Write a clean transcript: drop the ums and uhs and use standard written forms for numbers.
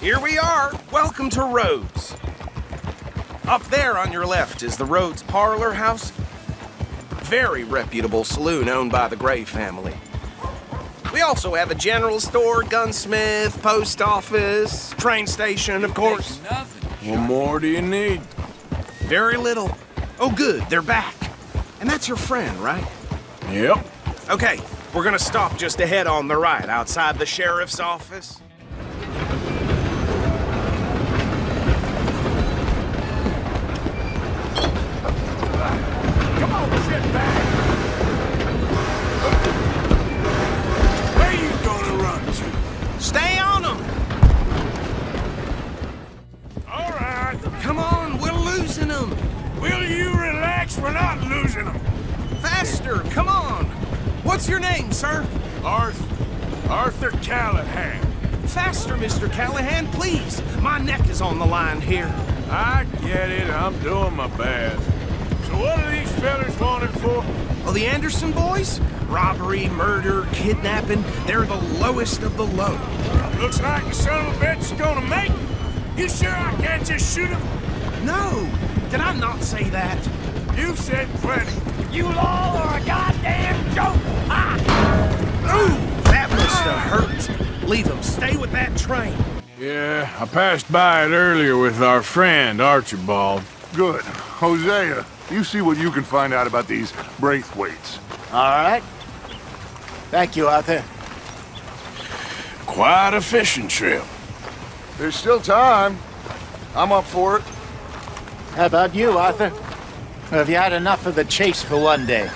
Here we are. Welcome to Rhodes. Up there on your left is the Rhodes Parlor House. Very reputable saloon owned by the Gray family. We also have a general store, gunsmith, post office, train station, of course. What more do you need? Very little. Oh, good, they're back. And that's your friend, right? Yep. Okay, we're gonna stop just ahead on the right, outside the sheriff's office. Come on! What's your name, sir? Arthur. Arthur Callahan. Faster, Mr. Callahan, please. My neck is on the line here. I get it. I'm doing my best. So what are these fellas wanted for? Oh, the Anderson boys? Robbery, murder, kidnapping. They're the lowest of the low. Looks like the son of a bitch is gonna make it. You sure I can't just shoot him? No! Did I not say that? You said plenty. You all are a goddamn joke! Ah! Ooh! That must have hurt. Leave him. Stay with that train. Yeah, I passed by it earlier with our friend, Archibald. Good. Hosea, you see what you can find out about these Braithwaites. All right. Thank you, Arthur. Quite a fishing trip. There's still time. I'm up for it. How about you, Arthur? Have you had enough of the chase for one day?